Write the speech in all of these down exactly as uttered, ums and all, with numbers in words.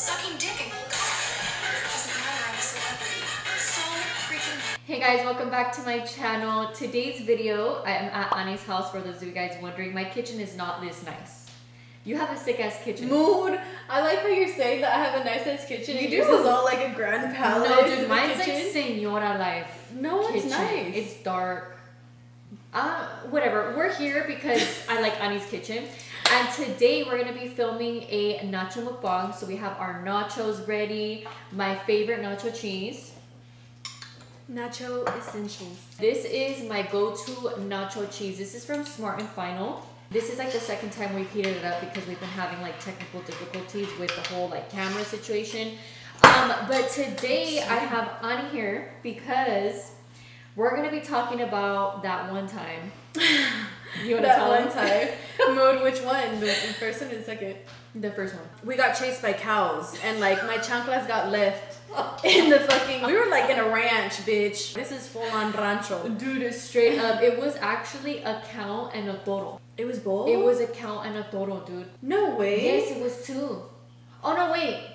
sucking dick and Hey guys, welcome back to my channel. Today's video, I am at Annie's house. For those of you guys wondering, my kitchen is not this nice. You have a sick ass kitchen. Mood! I like how you're saying that I have a nice ass kitchen. You do. This is all like a grand palace. No dude, mine's like senora life. No, it's nice. It's dark. Uh, whatever. We're here because I like Annie's kitchen. And today we're going to be filming a nacho mukbang. So we have our nachos ready. My favorite nacho cheese. Nacho Essentials. This is my go-to nacho cheese. This is from Smart and Final. This is like the second time we've heated it up because we've been having like technical difficulties with the whole like camera situation. Um, but today I have Annie here because we're going to be talking about that one time. You want to tell one time? Mode, which one? The first one and second? The first one. We got chased by cows and like my chanclas got left. In the fucking, we were like in a ranch, bitch. This is full on rancho. Dude, it's straight up. It was actually a cow and a toro. It was both? It was a cow and a toro, dude. No way. Yes, it was two. Oh, no, wait.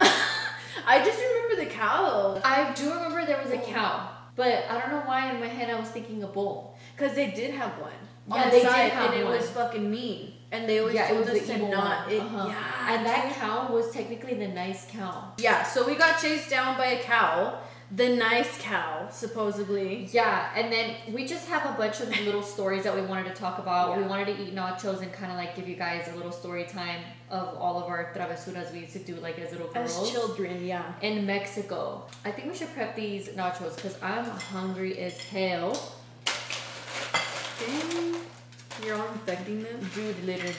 I just remember the cow. I do remember there was a cow. But I don't know why in my head I was thinking a bull. Because they did have one. Yeah, on the they side, did have and one. And it was fucking mean. And they always yeah, told us to not. It, uh-huh. Yeah, and that dude. Cow was technically the nice cow. Yeah, so we got chased down by a cow. The nice cow, supposedly. Yeah, and then we just have a bunch of little stories that we wanted to talk about. Yeah. We wanted to eat nachos and kind of like give you guys a little story time of all of our travesuras we used to do like as little girls. As children, yeah. In Mexico. I think we should prep these nachos because I'm hungry as hell. Dang. You're all infecting them? Dude, literally.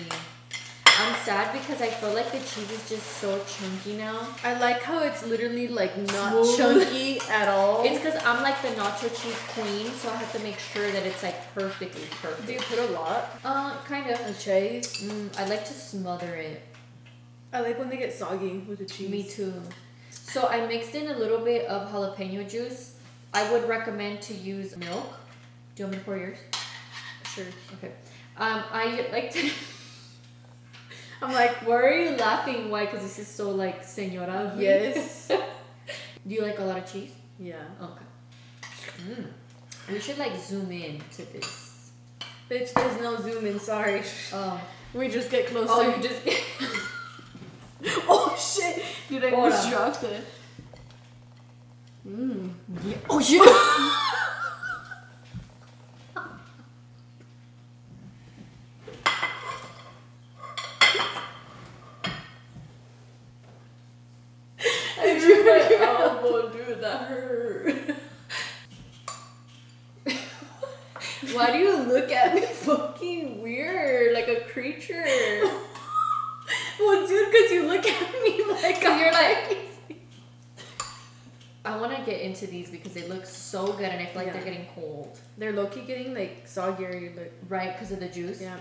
I'm sad because I feel like the cheese is just so chunky now. I like how it's literally like not Smooth. chunky at all. It's because I'm like the nacho cheese queen, so I have to make sure that it's like perfectly perfect. Do you put a lot? Uh, kind of. The cheese? Mm, I like to smother it. I like when they get soggy with the cheese. Me too. So I mixed in a little bit of jalapeno juice. I would recommend to use milk. Do you want me to pour yours? Sure. Okay. Um, I like to... I'm like, why are you laughing? Why? Because this is so like señora. Yes. Do you like a lot of cheese? Yeah. Okay. Mm. We should like zoom in to this. Bitch, there's no zoom in. Sorry. Oh. We just get closer. Oh, you just get... Oh, shit. Dude, I just dropped it. Mm. Yeah. Oh, shit. Why do you look at me fucking weird, like a creature? Well, dude, because you look at me like you're like... I want to get into these because they look so good and I feel like yeah. they're getting cold. They're low-key getting, like, soggier. Like... Right, because of the juice? Yeah.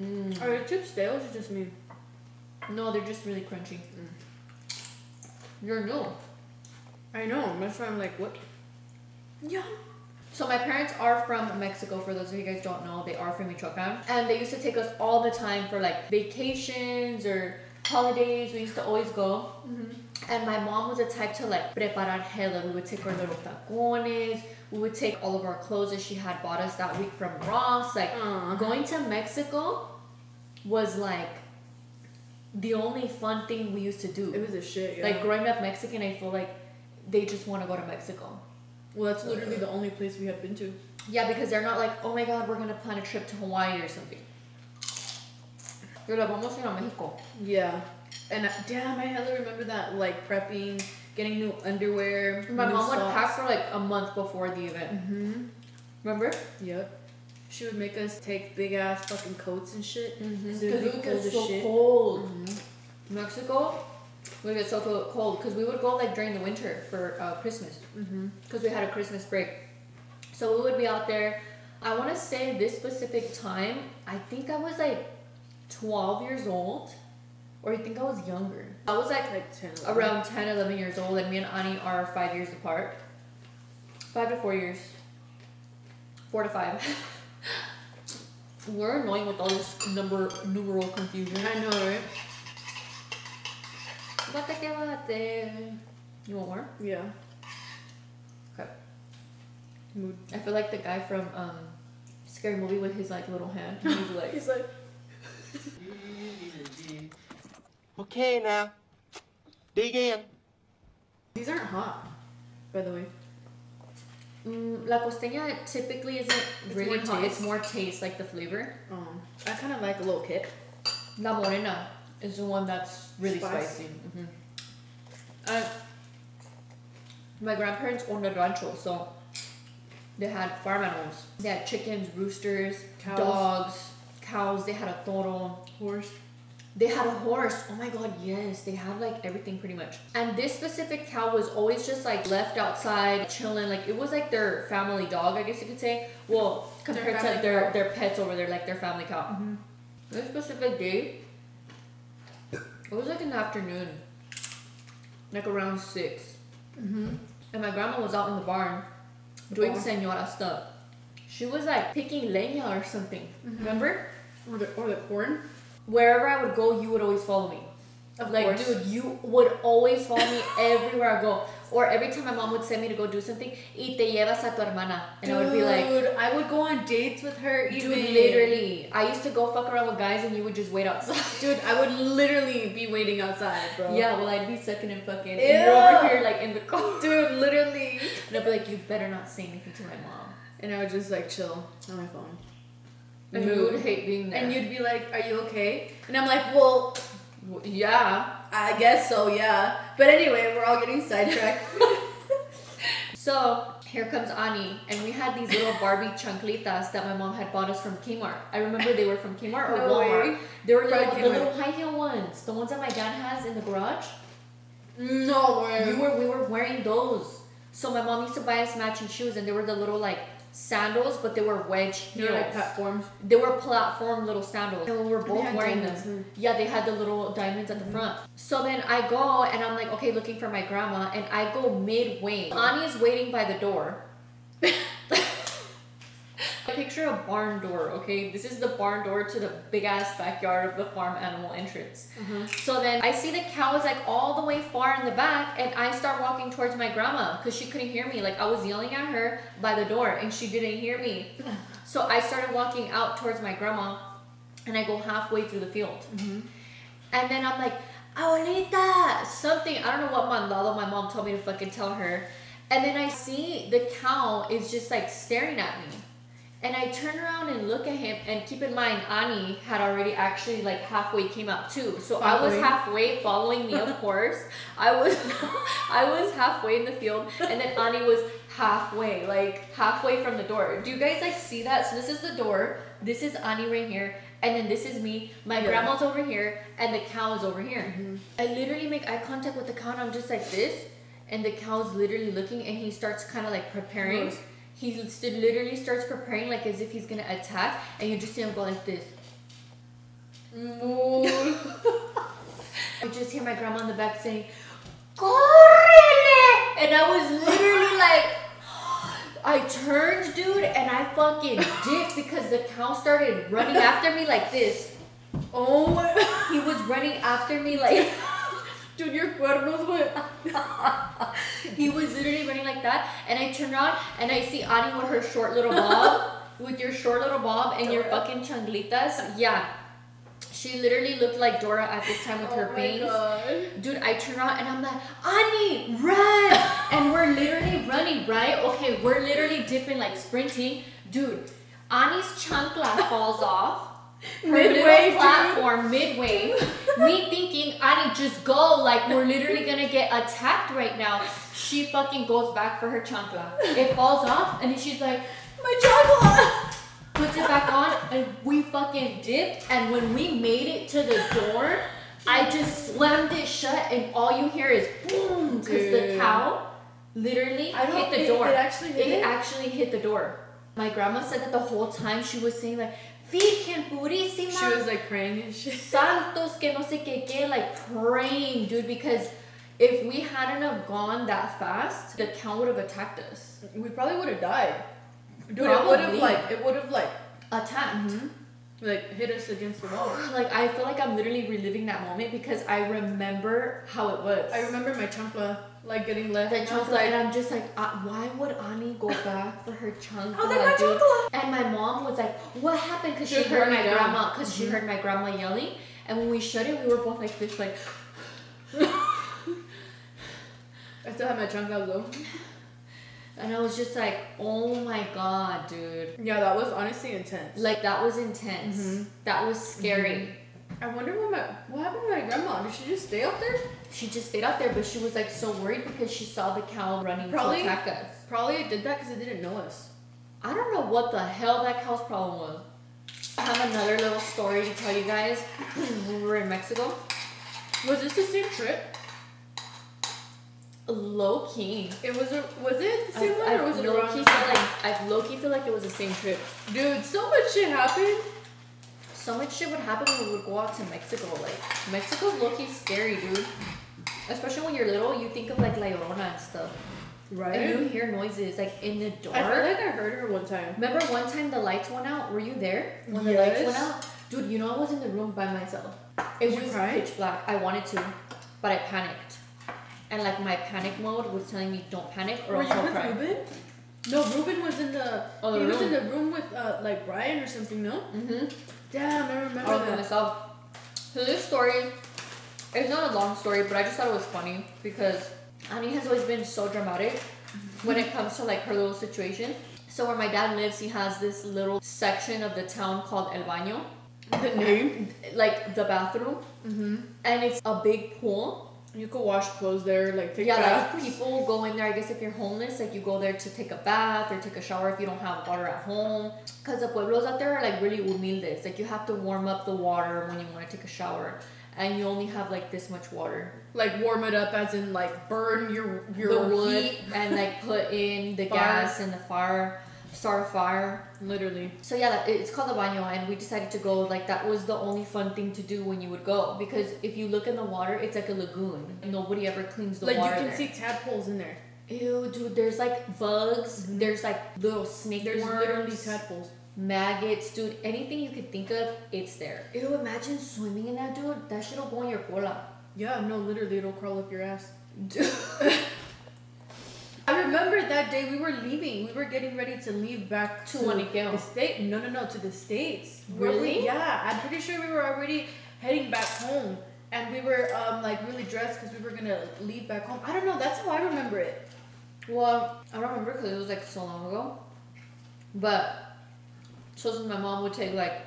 Mm. Are your chips stale or just me? No, they're just really crunchy. Mm. You're new. I know. That's why I'm like, what? Yeah. So my parents are from Mexico. For those of you guys who don't know, they are from Michoacan. And they used to take us all the time for like vacations or holidays. We used to always go. Mm-hmm. And my mom was the type to like preparar hella. We would take our little tacones. We would take all of our clothes that she had bought us that week from Ross. Like uh-huh. going to Mexico was like... the only fun thing we used to do. It was a shit, yeah. Like, growing up Mexican, I feel like they just want to go to Mexico. Well, that's literally the only place we have been to. Yeah, because they're not like, oh my god, we're going to plan a trip to Hawaii or something. They're like, vamos a ir a Mexico. Yeah. And I, damn, I hella remember that, like, prepping, getting new underwear. My new mom socks. Would pack for, like, a month before the event. Mm-hmm. Remember? Yep. She would make us take big ass fucking coats and shit. Because mm-hmm. we would get so shit. cold. Mm-hmm. Mexico, we would get so cold because we would go like during the winter for uh, Christmas. Because mm-hmm. we had a Christmas break. So we would be out there. I want to say this specific time, I think I was like twelve years old. Or I think I was younger. I was like, like ten, eleven. Around ten, eleven years old, and me and Annie are five years apart. Five to four years. Four to five. We're annoying with all this number numeral confusion. I know, right? You want more? Yeah. Okay. Mood. I feel like the guy from um, Scary Movie with his like little hand. He's like. He's like. Okay now. Dig in. These aren't hot, by the way. Mm, La Costeña typically isn't it's really more hot. It's more taste, like the flavor. Oh, I kind of like a little kick. La Morena is the one that's really spicy. spicy. Mm-hmm. uh, my grandparents owned a rancho, so they had farm animals. They had chickens, roosters, cows. dogs, cows. They had a toro. Horse. They had a horse. Oh my god, yes. They had like everything pretty much. And this specific cow was always just like left outside chilling. Like it was like their family dog, I guess you could say. Well, compared to their, their pets over there, like their family cow. Mm-hmm. This specific day, it was like in the afternoon, like around six. Mm-hmm. And my grandma was out in the barn the doing barn. señora stuff. She was like picking leña or something. Mm-hmm. Remember? Or the, or the corn. Wherever I would go, you would always follow me. Of like, course. Dude, you would always follow me everywhere I go. Or every time my mom would send me to go do something, y te llevas a tu hermana. And dude, I would be like... Dude, I would go on dates with her even. Dude, literally. I used to go fuck around with guys and you would just wait outside. Dude, I would literally be waiting outside, bro. Yeah, well, I'd be sucking and fucking. Ew. And you're over here, like, in the car. Dude, literally. And I'd be like, you better not say anything to my mom. And I would just, like, chill on my phone. And you would hate being there. And you'd be like, are you okay? And I'm like, well, yeah. I guess so, yeah. But anyway, we're all getting sidetracked. So, here comes Annie. And we had these little Barbie chanclitas that my mom had bought us from Kmart. I remember they were from Kmart or no Walmart. Way. They were little, the little high heel ones. The ones that my dad has in the garage. No way. You were, we were wearing those. So my mom used to buy us matching shoes. And they were the little like... sandals, but they were wedge heels. They were like platforms. They were platform little sandals. And we were both wearing diamonds. them. Yeah, they had the little diamonds at the mm-hmm. front. So then I go and I'm like, okay, looking for my grandma, and I go midway. Annie's waiting by the door. I picture a barn door, okay? This is the barn door to the big ass backyard of the farm animal entrance. Mm-hmm. So then I see the cow is like all the way far in the back, and I start walking towards my grandma because she couldn't hear me. Like I was yelling at her by the door and she didn't hear me. So I started walking out towards my grandma and I go halfway through the field. Mm-hmm. And then I'm like, Abuelita, something, I don't know what mandado my mom told me to fucking tell her. And then I see the cow is just like staring at me. And I turn around and look at him, and keep in mind, Annie had already actually like halfway came out too. So following. I was halfway following me, of course. I was I was halfway in the field, and then Annie was halfway, like halfway from the door. Do you guys like see that? So this is the door, this is Annie right here, and then this is me, my yeah. grandma's over here, and the cow is over here. Mm-hmm. I literally make eye contact with the cow, and I'm just like this, and the cow's literally looking, and he starts kind of like preparing. Mm-hmm. He literally starts preparing like as if he's gonna attack, and you just see him go like this. I just hear my grandma in the back saying, "Correle!" And I was literally like, I turned, dude, and I fucking dipped because the cow started running after me like this. Oh, he was running after me like. Dude, your cuernos went. He was literally running like that, and I turn around and I see Annie with her short little bob, with your short little bob and Dora. Your fucking changlitas. Yeah, she literally looked like Dora at this time with oh her bangs. God. Dude, I turn around and I'm like, Annie, run! And we're literally running, right? Okay, we're literally dipping, like sprinting. Dude, Annie's chancla falls off. Her midway platform, dude. midway. Me thinking, Annie, just go. Like, we're literally gonna get attacked right now. She fucking goes back for her chancla. It falls off, and then she's like, my chancla! Puts it back on, and we fucking dipped. And when we made it to the door, I just slammed it shut, and all you hear is boom, because the cow literally I hit the door. It actually hit, it it? actually hit the door. My grandma said that the whole time she was saying, like, Virgen Purísima. She was like praying and shit. Santos que no sé qué qué, like praying, dude, because if we hadn't have gone that fast, the cow would have attacked us. We probably would have died. Dude, probably. it would have like, it would have like attacked. Mm-hmm. like hit us against the wall. Like I feel like I'm literally reliving that moment because I remember how it was. I remember my chancla like getting left. The chancla, like, and I'm just like, uh, why would Annie go back for her chancla? I was like, my chancla. And my mom was like, what happened? Because she, she heard my grandma. Because mm-hmm. she heard my grandma yelling, and when we shut it, we were both like this, like. I still have my chancla though. And I was just like, oh my god, dude. Yeah, that was honestly intense. Like, that was intense. Mm-hmm. That was scary. Mm-hmm. I wonder what, my, what happened to my grandma? Did she just stay out there? She just stayed out there, but she was like so worried because she saw the cow running probably, to attack us. Probably it did that because it didn't know us. I don't know what the hell that cow's problem was. I have another little story to tell you guys. When we were in Mexico. Was this the same trip? Low key. It was a, was it the same I've, one I've or was it around? Feel like, I low key feel like it was the same trip. Dude, so much shit happened. So much shit would happen when we would go out to Mexico. Like, Mexico's low key scary, dude. Especially when you're little, you think of like La Llorona and stuff. Right. And you hear noises like in the dark. I feel like I heard her one time. Remember one time the lights went out? Were you there? When yes. the lights went out? Dude, you know I was in the room by myself. It was pitch black. I wanted to, but I panicked. And like my panic mode was telling me don't panic or else I'll cry. Were you with Ruben? No, Ruben was in the oh, he room. was in the room with uh, like Brian or something. No. Mhm. Damn, I remember I'll that. myself. So this story, it's not a long story, but I just thought it was funny because Annie has always been so dramatic mm-hmm. when it comes to like her little situation. So where my dad lives, he has this little section of the town called El Baño. The name, like the bathroom. Mhm. And it's a big pool. You could wash clothes there, like take yeah, baths. Like people go in there. I guess if you're homeless, like you go there to take a bath or take a shower if you don't have water at home. Cause the pueblos out there are like really humildes. Like you have to warm up the water when you want to take a shower, and you only have like this much water. Like warm it up, as in like burn your your the wood heat and like put in the fire. gas and the fire, start a fire. Literally. So yeah, it's called the baño, and we decided to go. Like that was the only fun thing to do when you would go, because if you look in the water, it's like a lagoon. Nobody ever cleans the like water. Like you can there. see tadpoles in there. Ew, dude. There's like bugs. Mm-hmm. There's like little snake there's worms. There's literally tadpoles, maggots, dude. Anything you could think of, it's there. Ew, imagine swimming in that, dude. That shit'll go in your cola. Yeah, no, literally, it'll crawl up your ass. Dude. I remember that day we were leaving. We were getting ready to leave back to, to the state. No, no, no, to the States. Really? We, yeah, I'm pretty sure we were already heading back home, and we were um like really dressed because we were gonna leave back home. I don't know. That's how I remember it. Well, I don't remember because it was like so long ago. But so my mom would take like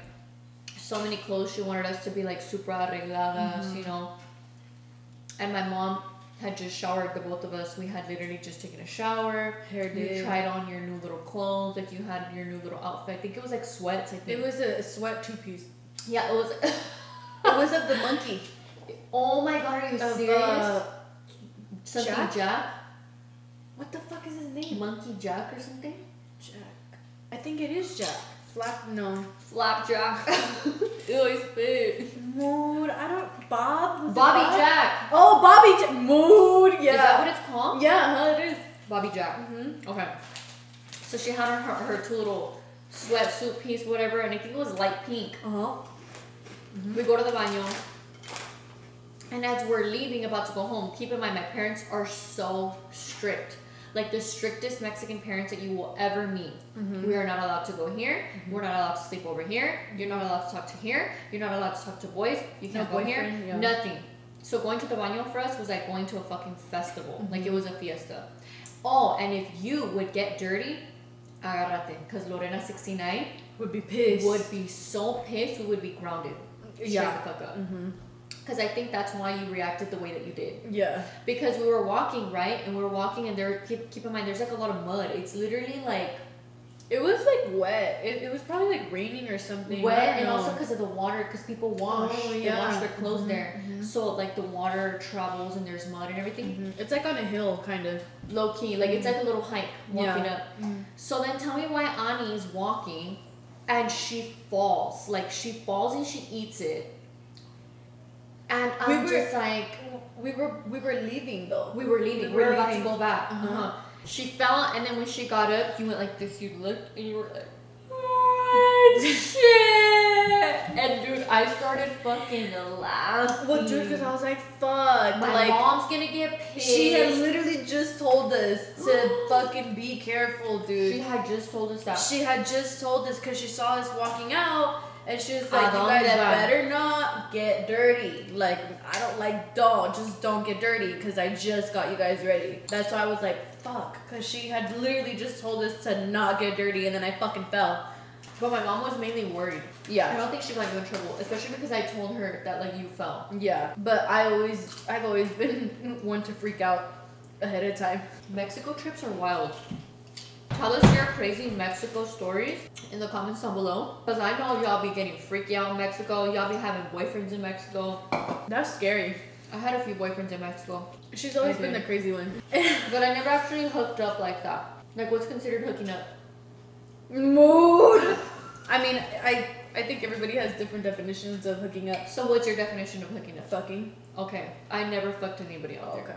so many clothes. She wanted us to be like super arregladas, mm-hmm. you know. And my mom had just showered, the both of us. We had literally just taken a shower. Hair you did. tried on your new little clothes. Like you had your new little outfit. I think it was like sweats. I think it was a sweat two piece. Yeah, it was. It was of the monkey. Oh my god, are you of, serious? Uh, something Jack? Jack. What the fuck is his name? Monkey Jack or something? Jack. I think it is Jack. Flap no. Flapjack. Ew, he spit. Mood. I don't. Bob. Bobby Bob? Jack. Oh, Bobby Jack. Mood. Yeah. Is that what it's called? Yeah, huh, it is. Bobby Jack. Mm-hmm. Okay. So she had on her, her two little sweatsuit piece, whatever, and I think it was light pink. Uh huh. Mm-hmm. We go to the baño, and as we're leaving, about to go home, keep in mind my parents are so strict. Like the strictest Mexican parents that you will ever meet. Mm-hmm. We are not allowed to go here. Mm-hmm. We're not allowed to sleep over here. You're not allowed to talk to here. You're not allowed to talk to boys. You can't no go here. Yeah. Nothing. So going to the baño for us was like going to a fucking festival. Mm-hmm. Like it was a fiesta. Oh, and if you would get dirty, agárrate. Because Lorena sixty-nine would be pissed. Would be so pissed. We would be grounded. Yeah. Straight the fuck up. Mm-hmm. Because I think that's why you reacted the way that you did. Yeah. Because we were walking, right? And we were walking, and there. Keep, keep in mind, there's like a lot of mud. It's literally like. It was like wet. It, it was probably like raining or something. Wet, and know. also because of the water, because people wash. Oh, yeah. They wash their clothes mm-hmm, there. Mm-hmm. So like the water travels, and there's mud and everything. Mm-hmm. It's like on a hill, kind of. Low key. Like mm-hmm. it's like a little hike walking yeah. up. Mm-hmm. So then tell me why Annie's walking, and she falls. Like she falls and she eats it. And I'm we were, just like, we were we were leaving though. We were leaving. We were, we were about leaving. to go back. Uh-huh. Uh-huh. She fell, and then when she got up, you went like this. You looked, and you were like, what shit? And dude, I started fucking laughing. Well, dude, because I was like, fuck. My like, mom's gonna get pissed. She had literally just told us to fucking be careful, dude. She had just told us that. She had just told us because she saw us walking out. And she was like, you guys better not get dirty. Like, I don't like, don't. Just don't get dirty because I just got you guys ready. That's why I was like, fuck. Because she had literally just told us to not get dirty and then I fucking fell. But my mom was mainly worried. Yeah. I don't think she might go in trouble, especially because I told her that, like, you fell. Yeah. But I always, I've always been one to freak out ahead of time. Mexico trips are wild. Tell us your crazy Mexico stories in the comments down below. Because I know y'all be getting freaky out in Mexico. Y'all be having boyfriends in Mexico. That's scary. I had a few boyfriends in Mexico. She's always been the crazy one. But I never actually hooked up like that. Like, what's considered hooking up? Mood! I mean, I, I think everybody has different definitions of hooking up. So what's your definition of hooking up? Fucking. Okay. I never fucked anybody out there. Okay.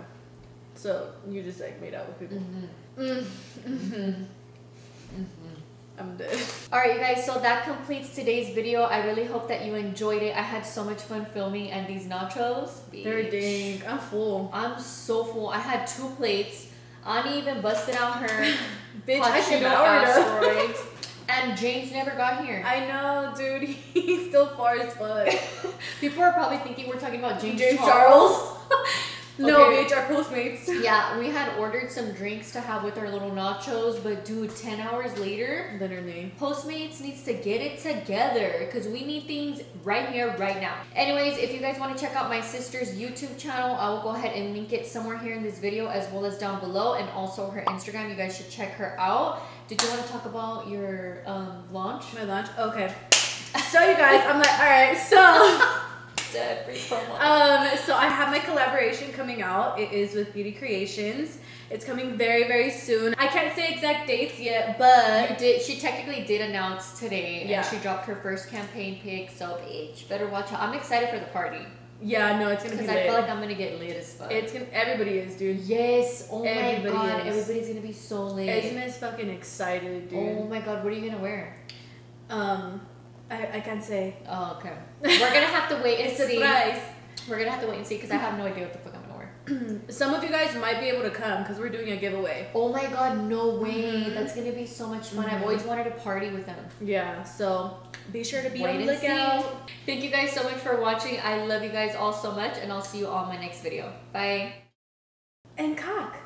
So you just like made out with people. Mm-hmm. Mm-hmm. Mm-hmm. I'm dead. Alright you guys, so that completes today's video. I really hope that you enjoyed it. I had so much fun filming and these nachos. Bitch. They're dang. I'm full. I'm so full. I had two plates. Annie even busted out her bitch asteroids. And James never got here. I know, dude. He's still far as fuck. People are probably thinking we're talking about James, James Charles. Charles. No, okay. Bitch, our Postmates. Yeah, we had ordered some drinks to have with our little nachos, but dude, ten hours later, literally, Postmates needs to get it together because we need things right here, right now. Anyways, if you guys want to check out my sister's YouTube channel, I will go ahead and link it somewhere here in this video as well as down below, and also her Instagram. You guys should check her out. Did you want to talk about your um, launch? My launch? Okay. So you guys, I'm like, all right, so... Um, so I have my collaboration coming out. It is with Beauty Creations. It's coming very, very soon. I can't say exact dates yet, but you did, she technically did announce today. Yeah. And she dropped her first campaign pic, so bitch, better watch out. I'm excited for the party. Yeah, no, it's gonna be lit. Because I feel like I'm gonna get lit as fuck. It's gonna, everybody is, dude. Yes, oh everybody my god, is. Everybody's gonna be so lit. Esme's fucking excited, dude. Oh my god, what are you gonna wear? Um... I, I can't say. Oh, okay. We're gonna have to wait and it's see. Surprise. We're gonna have to wait and see because I have no idea what the fuck I'm gonna wear. Some of you guys might be able to come because we're doing a giveaway. Oh my god, no way. Mm-hmm. That's gonna be so much fun. Mm-hmm. I've always wanted to party with them. Yeah, so be sure to be wait on the lookout. Thank you guys so much for watching. I love you guys all so much and I'll see you all in my next video. Bye. And cock.